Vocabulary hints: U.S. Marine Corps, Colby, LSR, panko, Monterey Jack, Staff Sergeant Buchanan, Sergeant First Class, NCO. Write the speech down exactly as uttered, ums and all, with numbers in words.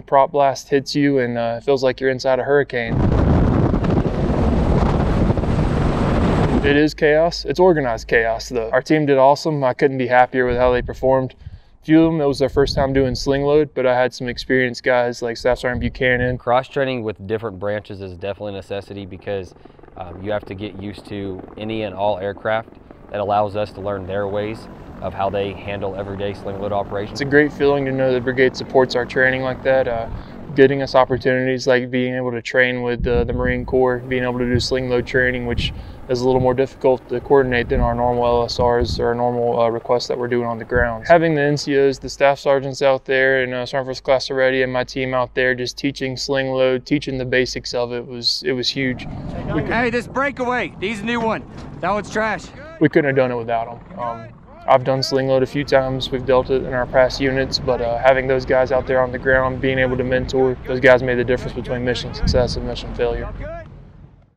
the prop blast hits you and uh, it feels like you're inside a hurricane. It is chaos. It's organized chaos, though. Our team did awesome. I couldn't be happier with how they performed. A few of them, it was their first time doing sling load, but I had some experienced guys like Staff Sergeant Buchanan. Cross-training with different branches is definitely a necessity because um, you have to get used to any and all aircraft. That allows us to learn their ways of how they handle everyday sling load operations. It's a great feeling to know the brigade supports our training like that, uh, getting us opportunities like being able to train with uh, the Marine Corps, being able to do sling load training, which is a little more difficult to coordinate than our normal L S Rs or our normal uh, requests that we're doing on the ground. Having the N C Os, the staff sergeants out there, and uh, Sergeant First Class already, and my team out there just teaching sling load, teaching the basics of it was it was huge. We could, hey, this breakaway, he's a new one. That one's trash. We couldn't have done it without them. Um, I've done sling load a few times. We've dealt it in our past units, but uh, having those guys out there on the ground, being able to mentor, those guys made the difference between mission success and mission failure.